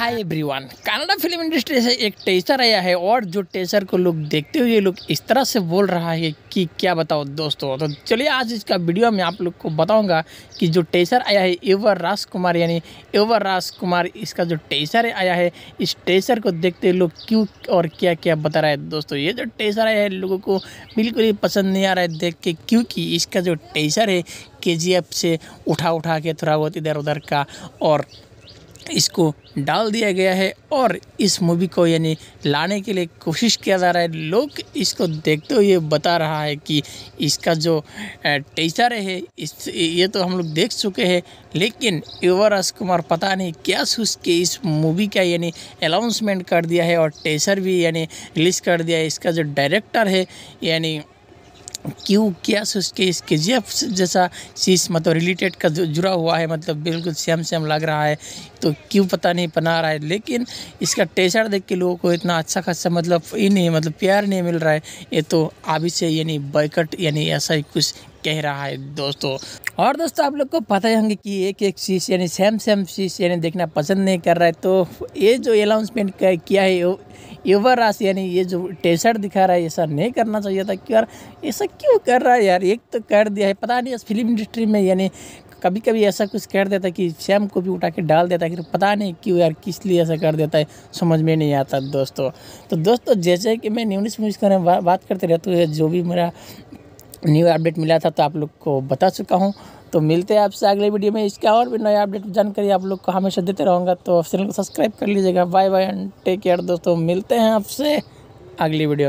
हाय everyone, Kannada film industry से एक teacher आया है और जो टीचर को लोग देखते हुए लोग इस तरह से बोल रहा है कि क्या बताओ दोस्तों। तो चलिए आज इसका वीडियो में आप लोग को बताऊंगा कि जो टीचर आया है युवा राजकुमार यानी युवा राजकुमार, इसका जो टीचर आया है इस टीचर को देखते हुए लोग क्यों और क्या क्या बता रहा है। दोस्तों ये जो टीचर आया है लोगों को बिल्कुल ही पसंद नहीं आ रहा है देख के, क्योंकि इसका जो टीचर है KGF से उठा के थोड़ा बहुत इधर उधर का और इसको डाल दिया गया है और इस मूवी को यानी लाने के लिए कोशिश किया जा रहा है। लोग इसको देखते हुए बता रहा है कि इसका जो टीचर है ये तो हम लोग देख चुके हैं, लेकिन युवा राजकुमार पता नहीं क्या सोच के इस मूवी का यानी अनाउंसमेंट कर दिया है और टीचर भी यानी रिलीज़ कर दिया है। इसका जो डायरेक्टर है यानी क्यों क्या उसके इस KGF जैसा चीज़ मतलब रिलेटेड का जो जुड़ा हुआ है, मतलब बिल्कुल सेम सेम लग रहा है, तो क्यों पता नहीं बना रहा है। लेकिन इसका टीचर देख के लोगों को इतना अच्छा खासा मतलब ये नहीं मतलब प्यार नहीं मिल रहा है, ये तो अभी से यानी बॉयकॉट यानी ऐसा ही कुछ कह रहा है दोस्तों। और दोस्तों आप लोग को पता ही होंगे कि एक चीज़ यानी सेम चीज़ यानी देखना पसंद नहीं कर रहा है। तो ये जो अनाउंसमेंट किया है युवा राज यानी ये जो टीचर दिखा रहा है ऐसा नहीं करना चाहिए था कि यार ऐसा क्यों कर रहा है यार, एक तो कर दिया है। पता नहीं इस फिल्म इंडस्ट्री में यानी कभी कभी ऐसा कुछ कर देता है कि सेम को भी उठा के डाल देता है, फिर पता नहीं क्यों यार किस लिए ऐसा कर देता है समझ में नहीं आता दोस्तों। तो दोस्तों जैसे कि मैं न्यूज़ के बात करते रहता हूँ, जो भी मेरा न्यू अपडेट मिला था तो आप लोग को बता चुका हूँ। तो मिलते हैं आपसे अगले वीडियो में, इसका और भी नया अपडेट जानकारी आप लोग को हमेशा देते रहूँगा। तो चैनल को सब्सक्राइब कर लीजिएगा। Bye bye and take care दोस्तों, मिलते हैं आपसे अगली वीडियो।